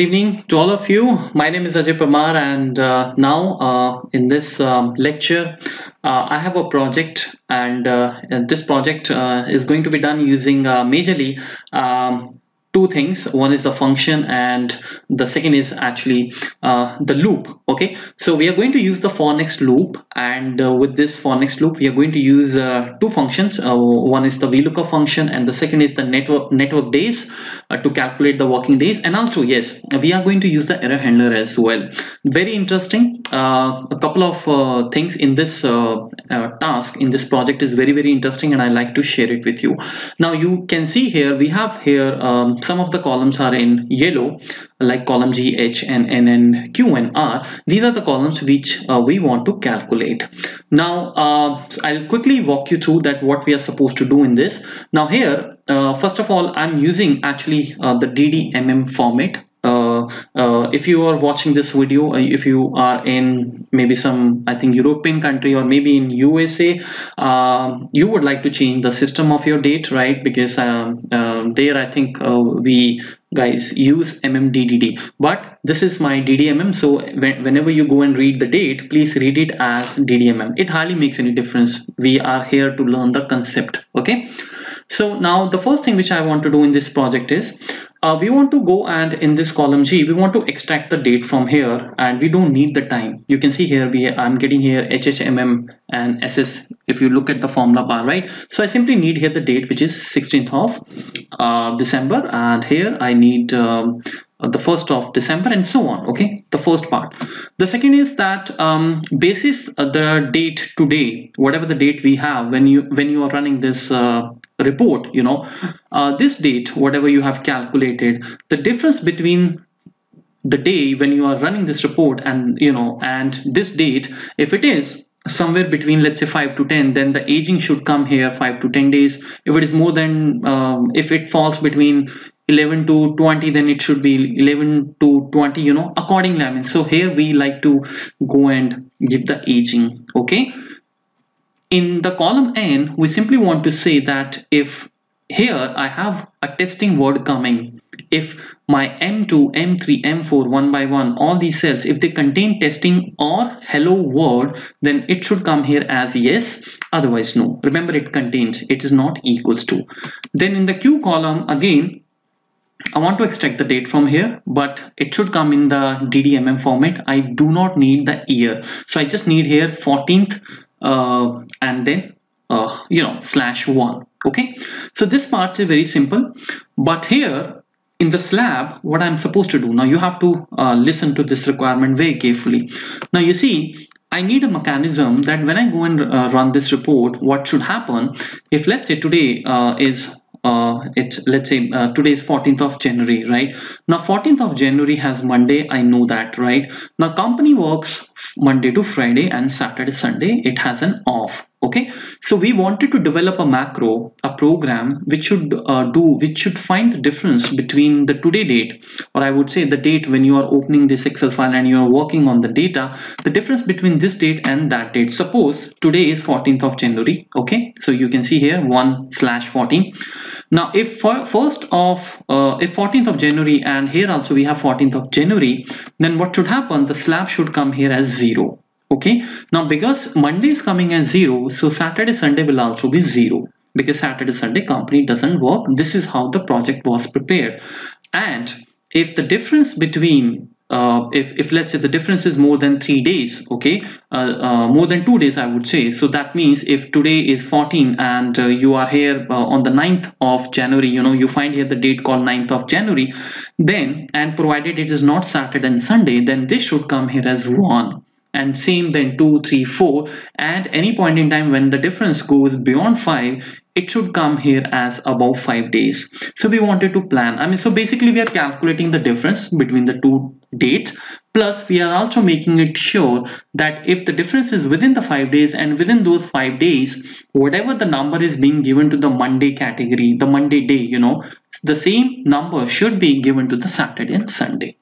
Good evening to all of you. My name is Ajay Kumar, and in this lecture I have a project, and this project is going to be done using majorly two things. One is the function and the second is actually the loop. Okay, so we are going to use the for next loop, and with this for next loop we are going to use two functions. One is the VLOOKUP function and the second is the network days to calculate the working days. And also, yes, we are going to use the error handler as well. Very interesting. A couple of things in this task, in this project, is very, very interesting, and I like to share it with you. Now you can see here we have here some of the columns are in yellow, like column G, H, and N, and Q, and R. These are the columns which we want to calculate. Now I'll quickly walk you through that what we are supposed to do in this. Now here first of all, I'm using actually the DDMM format. If you are watching this video, if you are in maybe some, I think, European country or maybe in USA, you would like to change the system of your date, right? Because there I think we guys use mmddd, but this is my ddmm. So whenever you go and read the date, please read it as ddmm. It hardly makes any difference. We are here to learn the concept. Okay, so now the first thing which I want to do in this project is we want to go, and in this column G we want to extract the date from here, and we don't need the time. You can see here I'm getting here HHMM and SS if you look at the formula bar, right? So I simply need here the date, which is 16th of December, and here I need the 1st of December, and so on. Okay, the first part. The second is that basis the date today, whatever the date we have when you are running this report, you know, this date whatever you have calculated, the difference between the day when you are running this report and, you know, and this date, if it is somewhere between, let's say, 5 to 10, then the aging should come here, 5 to 10 days. If it is more than if it falls between 11 to 20, then it should be 11 to 20, you know, accordingly. I mean, so here we like to go and give the aging. Okay, in the column N we simply want to say that if here I have a testing word coming, if my M2, M3, M4, one by one, all these cells, if they contain testing or hello word, then it should come here as yes, otherwise no. Remember, it contains, it is not equals to. Then in the Q column, again I want to extract the date from here, but it should come in the DDMM format. I do not need the year, so I just need here 14th and then you know, /1. Okay, so this part is very simple, but here in the slab what I'm supposed to do now, you have to listen to this requirement very carefully. Now you see, I need a mechanism that when I go and run this report, what should happen if, let's say, today is it's, let's say, today is 14th of January, right? Now 14th of January has Monday, I know that, right? Now company works Monday to Friday, and Saturday, Sunday it has an off. Okay, so we wanted to develop a macro, a program which should find the difference between the today date, or I would say the date when you are opening this Excel file and you are working on the data, the difference between this date and that date. Suppose today is 14th of January. Okay, so you can see here 1/14. Now if if 14th of January and here also we have 14th of January, then what should happen? The slab should come here as 0. Okay, now because Monday is coming as 0, so Saturday, Sunday will also be 0, because Saturday, Sunday company doesn't work. This is how the project was prepared. And if the difference between if let's say the difference is more than 3 days, okay, more than 2 days I would say, so that means if today is 14 and you are here on the 9th of January, you know, you find here the date called 9th of January, then, and provided it is not Saturday and Sunday, then this should come here as 1, and same then 2, 3, 4. At any point in time when the difference goes beyond 5, it should come here as above 5 days. So we wanted to plan, I mean, so basically we are calculating the difference between the two dates, plus we are also making it sure that if the difference is within the 5 days, and within those 5 days, whatever the number is being given to the Monday category, the Monday day, you know, the same number should be given to the Saturday and Sunday.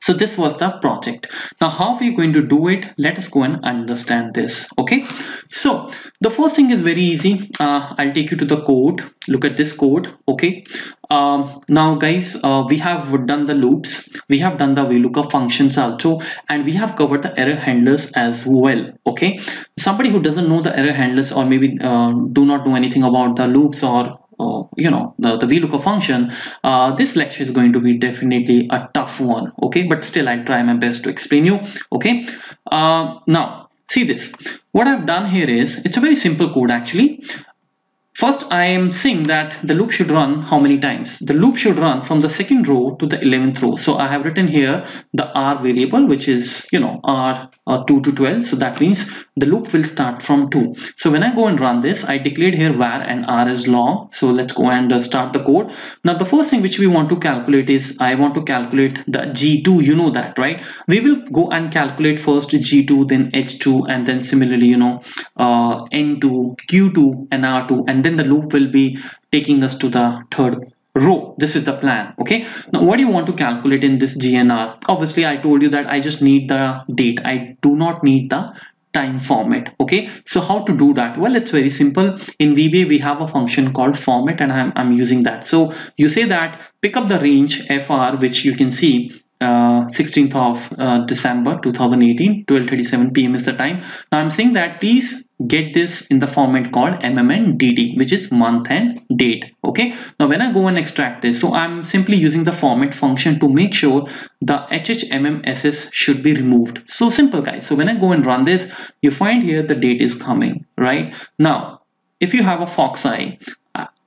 So this was the project. Now how we are going to do it, let us go and understand this. Okay, so the first thing is very easy. I'll take you to the code. Look at this code. Okay, now guys, we have done the loops, we have done the VLOOKUP functions also, and we have covered the error handlers as well. Okay, somebody who doesn't know the error handlers, or maybe do not know anything about the loops, or you know, the VLOOKUP function, this lecture is going to be definitely a tough one. Okay, but still I'll try my best to explain you. Okay, now see this. What I've done here is, it's a very simple code actually. First, I am saying that the loop should run how many times? The loop should run from the second row to the 11th row. So I have written here the R variable, which is, you know, R 2 to 12. So that means the loop will start from 2. So when I go and run this, I declared here var and R is long. So let's go and start the code. Now the first thing which we want to calculate is, I want to calculate the G2. You know that, right? We will go and calculate first G2, then H2, and then similarly, you know, N2, Q2, and R2, and then the loop will be taking us to the third row. This is the plan. Okay, now what do you want to calculate in this GNR? Obviously I told you that I just need the date, I do not need the time format. Okay, so how to do that? Well, it's very simple. In VBA we have a function called format, and I'm using that. So you say that pick up the range FR, which you can see 16th of December 2018, 12:37 p.m. is the time. Now I'm saying that please get this in the format called MMNDD, which is month and date. Okay, now when I go and extract this, so I'm simply using the format function to make sure the HHMMSS should be removed. So simple guys. So when I go and run this, you find here the date is coming. Right now, if you have a fox eye,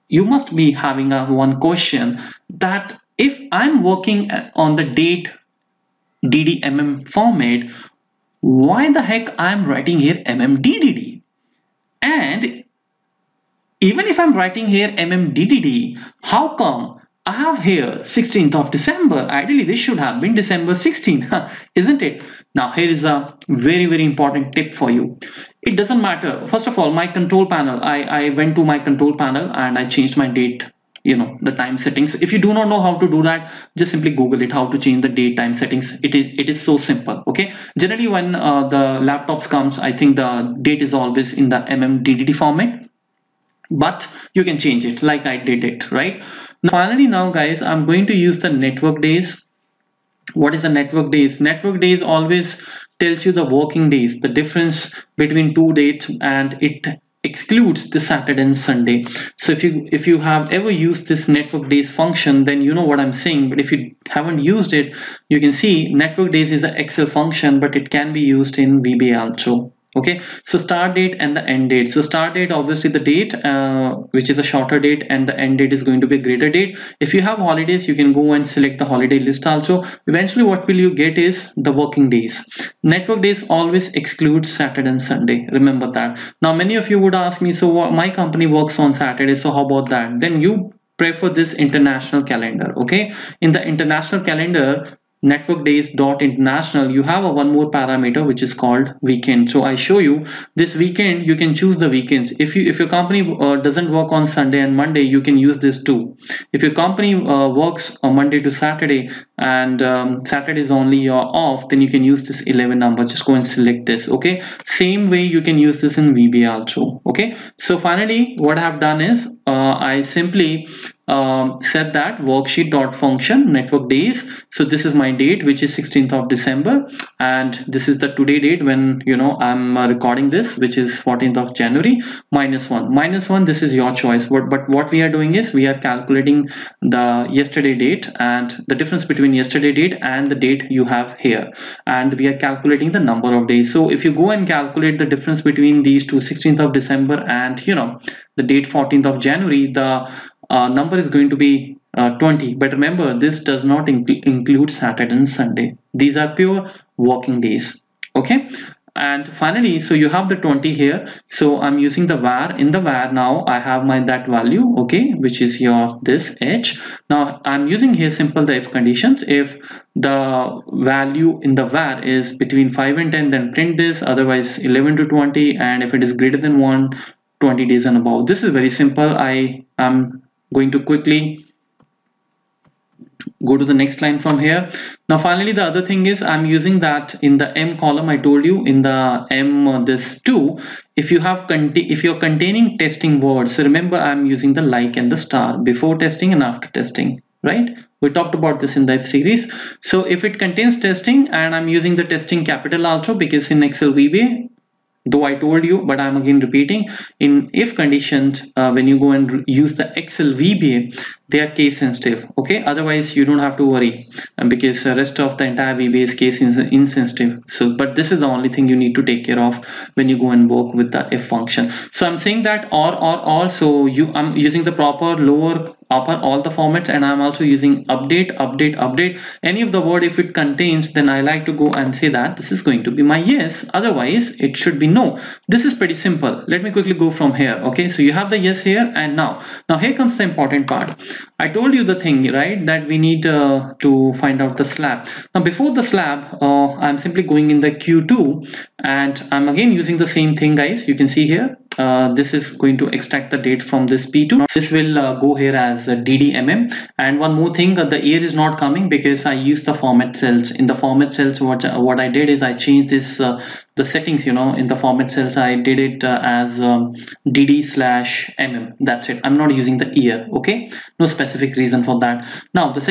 you must be having a one question that if I'm working on the date DDMM format, why the heck I'm writing here MMDDD? And even if I'm writing here MMDDD, how come I have here 16th of December? Ideally, this should have been December 16, isn't it? Now, here is a very, very important tip for you. It doesn't matter. First of all, my control panel, I went to my control panel and I changed my date, you know, the time settings. If you do not know how to do that, just simply Google it, how to change the date time settings. It is so simple. Okay, generally when the laptops comes, I think the date is always in the MMDDD format, but you can change it like I did it. Right now, finally, now guys, I'm going to use the network days. What is the network days? Network days always tells you the working days, the difference between two dates, and it excludes the Saturday and Sunday. So if you have ever used this network days function, then you know what I'm saying. But if you haven't used it, you can see network days is an Excel function, but it can be used in VBA also. Okay, so start date and the end date. So start date, obviously the date which is a shorter date, and the end date is going to be a greater date. If you have holidays, you can go and select the holiday list also. Eventually what will you get is the working days. Network days always excludes Saturday and Sunday, remember that. Now many of you would ask me, so my company works on Saturday, so how about that? Then you prefer this international calendar. Okay, in the international calendar, network days dot international, you have a one more parameter which is called weekend. So I show you this weekend, you can choose the weekends. If your company doesn't work on Sunday and Monday, you can use this too. If your company works on Monday to Saturday, and Saturday is only your off, then you can use this 11 number. Just go and select this. Okay, same way you can use this in VBA also. Okay, so finally what I have done is I simply said that worksheet.function network days. So this is my date, which is 16th of December, and this is the today date when, you know, I'm recording this, which is 14th of January, minus one. This is your choice, but what we are doing is we are calculating the yesterday date and the difference between yesterday date and the date you have here, and we are calculating the number of days. So if you go and calculate the difference between these two, 16th of December and, you know, the date 14th of January, the number is going to be 20. But remember, this does not include Saturday and Sunday. These are pure working days. Okay, and finally, so you have the 20 here. So I'm using the var. In the var, now I have my that value, okay, which is your this h. Now I'm using here simple the if conditions. If the value in the var is between 5 and 10, then print this, otherwise 11 to 20, and if it is greater than 120 days and above. This is very simple. I am going to quickly Go to the next line from here. Now finally, the other thing is I'm using that in the M column. I told you in the M this 2, if you're containing testing words, so remember I'm using the like and the star before testing and after testing, right? We talked about this in the F series. So if it contains testing, and I'm using the testing capital also, because in Excel VBA, though I told you, but I'm again repeating, in if conditions, when you go and use the Excel VBA, they are case sensitive. Okay, otherwise you don't have to worry, because the rest of the entire VBA is case insensitive. So, but this is the only thing you need to take care of when you go and work with the if function. So I'm saying that or. So I'm using the proper, lower, upper, all the formats, and I'm also using update, update, update. Any of the word if it contains, then I like to go and say that this is going to be my yes, otherwise it should be no. This is pretty simple. Let me quickly go from here. Okay, so you have the yes here, and now here comes the important part. I told you the thing, right, that we need to find out the slab. Now before the slab, I'm simply going in the Q2, and I'm again using the same thing, guys. You can see here, this is going to extract the date from this P2. This will go here as DDMM. And one more thing, the year is not coming because I use the format cells. In the format cells, what I did is I changed this the settings, you know, in the format cells. I did it as DD/MM. That's it. I'm not using the year. Okay, no specific reason for that. Now the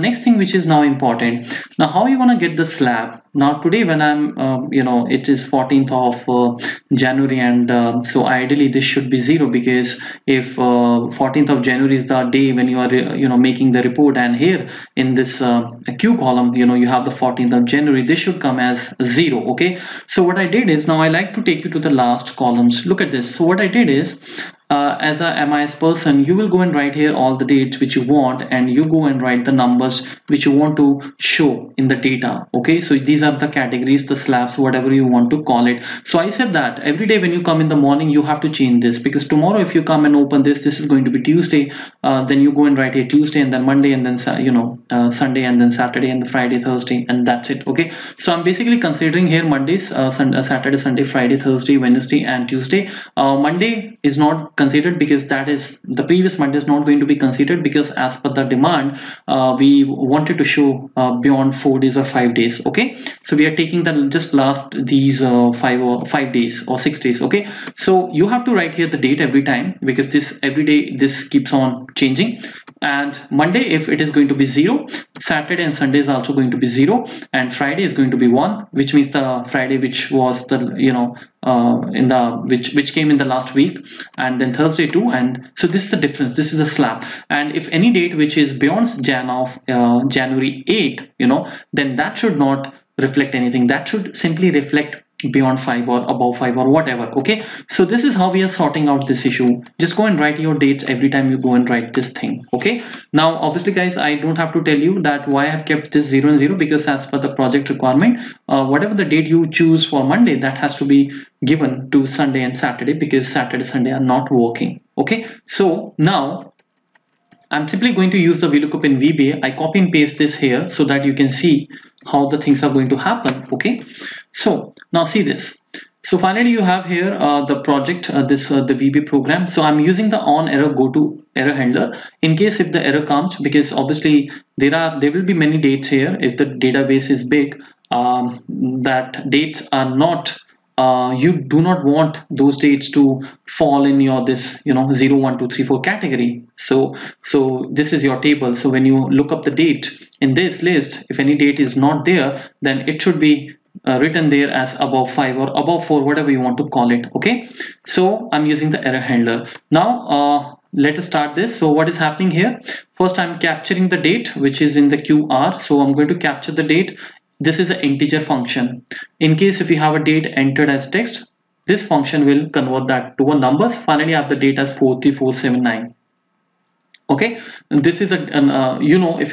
next thing which is now important. Now how are you gonna get the slab? Now today when I'm you know, it is 14th of January, and so ideally this should be 0, because if 14th of January is the day when you are making the report, and here in this Q column, you know, you have the 14th of January, this should come as 0. Okay, so what I did is, now I like to take you to the last columns. Look at this. So what I did is, as a MIS person, you will go and write here all the dates which you want, and you go and write the numbers which you want to show in the data. Okay, so these are the categories, the slabs, whatever you want to call it. So I said that every day when you come in the morning, you have to change this, because tomorrow if you come and open this, this is going to be Tuesday, then you go and write here Tuesday, and then Monday, and then Sunday, and then Saturday, and Friday, Thursday, and that's it. Okay, so I'm basically considering here Mondays, Saturday, Sunday, Friday, Thursday, Wednesday, and Tuesday. Monday is not considered, because that is the previous month is not going to be considered, because as per the demand, we wanted to show beyond 4 days or 5 days. Okay, so we are taking the just last these 5 days or 6 days. Okay, so you have to write here the date every time, because this every day this keeps on changing. And Monday, if it is going to be 0, Saturday and Sunday is also going to be 0, and Friday is going to be 1, which means the Friday which was the which came in the last week, and then Thursday 2. And so this is the difference. This is the slab. And if any date which is beyond January 8, you know, then that should not reflect anything. That should simply reflect beyond 5 or above 5 or whatever. Okay, so this is how we are sorting out this issue. Just go and write your dates every time you go and write this thing. Okay, now obviously guys, I don't have to tell you that why I've kept this 0 and 0, because as per the project requirement, whatever the date you choose for Monday, that has to be given to Sunday and Saturday, because Saturday, Sunday are not working. Okay, so now I'm simply going to use the VLOOKUP in VBA. I copy and paste this here so that you can see how the things are going to happen. Okay, so now see this. So finally you have here the project, the VBA program. So I'm using the on error go to error handler in case if the error comes, because obviously there will be many dates here. If the database is big, that dates are not you do not want those dates to fall in your 0, 1, 2, 3, 4 category. So this is your table. So when you look up the date in this list, if any date is not there, then it should be written there as above 5 or above 4, whatever you want to call it. Okay, so I'm using the error handler. Now let us start this. So what is happening here? First I'm capturing the date which is in the QR. So I'm going to capture the date. This is an integer function. In case if you have a date entered as text, this function will convert that to a number. Finally, I have the date as 43479. Okay, and this is if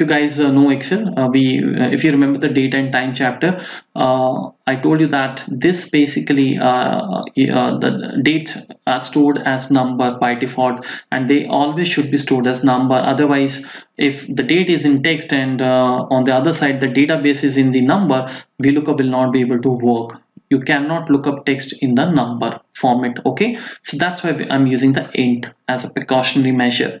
you guys know Excel, if you remember the date and time chapter, I told you that this basically the dates are stored as number by default, and they always should be stored as number. Otherwise, if the date is in text and on the other side the database is in the number, VLOOKUP will not be able to work. You cannot look up text in the number format. Okay, so that's why I'm using the int as a precautionary measure.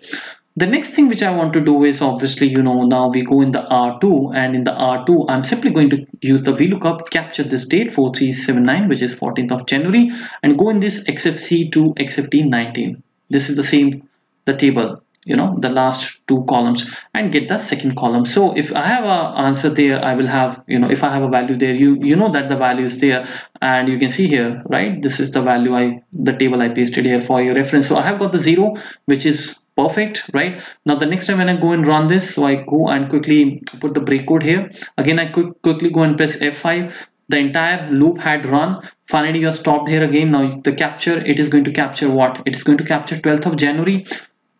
The next thing which I want to do is obviously, now we go in the R2, and in the R2, I'm simply going to use the VLOOKUP, capture this date 4379, which is 14th of January, and go in this XFC to XFD19. This is the same, the table, the last two columns, and get the second column. So if I have an answer there, I will have, if I have a value there, you know that the value is there, and you can see here, right? This is the value the table I pasted here for your reference. So I have got the 0, which is perfect, right? Now the next time when I go and run this, so I go and quickly put the breakcode here. Again, I quickly go and press F5. The entire loop had run. Finally, you are stopped here again. Now the capture, it is going to capture what? It is going to capture 12th of January.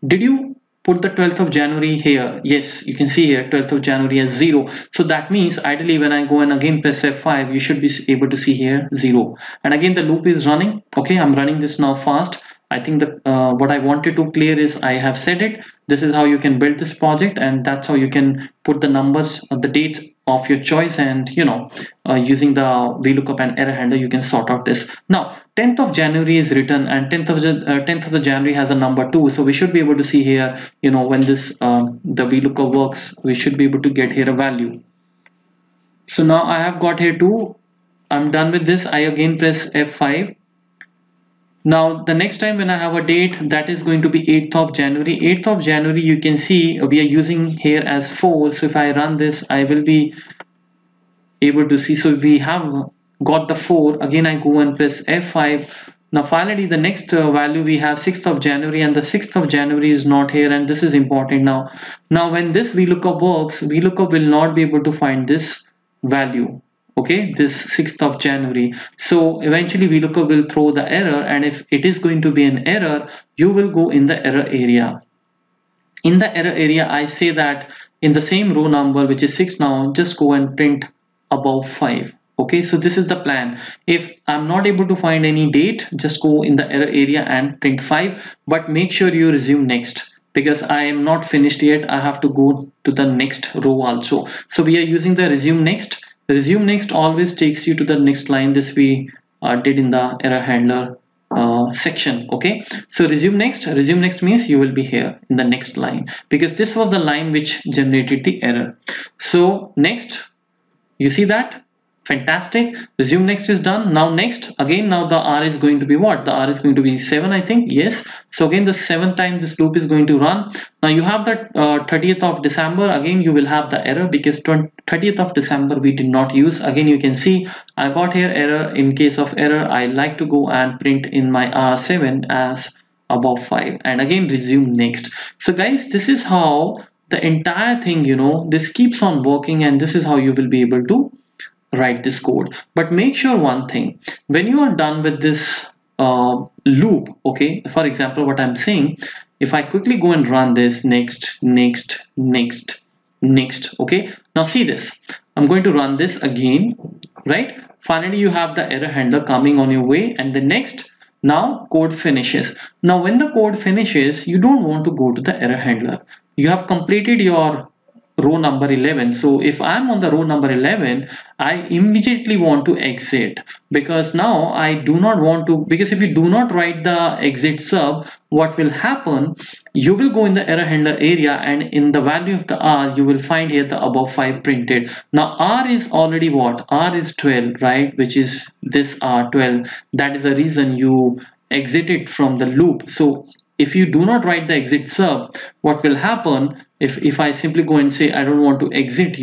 Did you put the 12th of January here? Yes, you can see here 12th of January as 0. So that means ideally when I go and again press F5, you should be able to see here 0. And again the loop is running. Okay, I'm running this now fast. I think that what I wanted to clear is I have said it. This is how you can build this project, and that's how you can put the numbers, the dates of your choice, and using the VLOOKUP and error handler, you can sort out this. Now 10th of January is written, and 10th of January has a number 2, so we should be able to see here, when this the VLOOKUP works, we should be able to get here a value. So now I have got here 2. I'm done with this. I again press F5. Now the next time when I have a date, that is going to be 8th of January. 8th of January, you can see we are using here as 4. So if I run this, I will be able to see, so we have got the 4. Again I go and press F5. Now finally the next value we have 6th of January, and the 6th of January is not here, and this is important. Now when this VLOOKUP works, VLOOKUP will not be able to find this value. Okay, this 6th of January. So eventually VLOOKUP will throw the error, and if it is going to be an error, you will go in the error area. In the error area, I say that in the same row number, which is 6 now, just go and print above 5. Okay, so this is the plan. If I'm not able to find any date, just go in the error area and print 5, but make sure you resume next, because I am not finished yet. I have to go to the next row also. So we are using the resume next. Resume next always takes you to the next line. This we did in the error handler section. Okay, so resume next. Resume next means you will be here in the next line, because this was the line which generated the error. So next, you see that? Fantastic. Resume next is done. Now next, again, now the R is going to be what? The R is going to be 7, I think. Yes. So again, the 7th time this loop is going to run. Now you have that 30th of December. Again, you will have the error, because 30th of December we did not use. Again, you can see I got here error. In case of error, I like to go and print in my R7 as above 5, and again resume next. So guys, this is how the entire thing, this keeps on working, and this is how you will be able to write this code. But make sure one thing, when you are done with this loop, okay, for example, what I'm saying, if I quickly go and run this next, okay, now see this, I'm going to run this again, right? Finally, you have the error handler coming on your way, and the next, now code finishes. Now when the code finishes, you don't want to go to the error handler. You have completed your row number 11. So if I'm on the row number 11, I immediately want to exit, because now I do not want to, because if you do not write the exit sub, what will happen, you will go in the error handler area, and in the value of the R, you will find here the above 5 printed. Now R is already what? R is 12, right? Which is this R12. That is the reason you exited from the loop. So if you do not write the exit sub, what will happen, if I simply go and say I don't want to exit,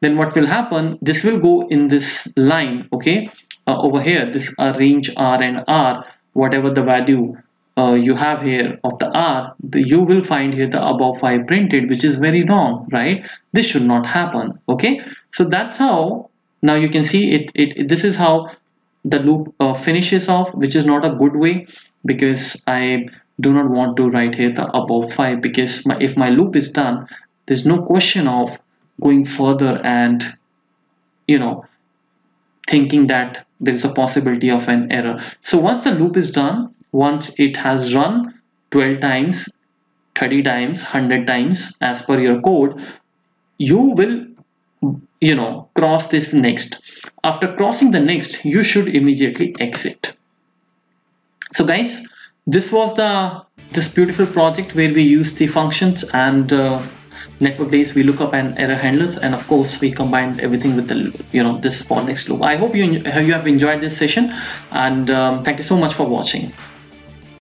then what will happen, this will go in this line, okay, over here, this range R and R, whatever the value you have here of the R, you will find here the above 5 printed, which is very wrong, right? This should not happen, okay? So that's how, now you can see it this is how the loop finishes off, which is not a good way, because I do not want to write here the above 5, because if my loop is done, there's no question of going further and thinking that there is a possibility of an error. So once the loop is done, once it has run 12 times, 30 times, 100 times as per your code, you will cross this next. After crossing the next, you should immediately exit. So guys, This was this beautiful project where we use the functions and network days, we look up and error handlers, and of course we combined everything with the this for next loop. I hope you have enjoyed this session, and thank you so much for watching.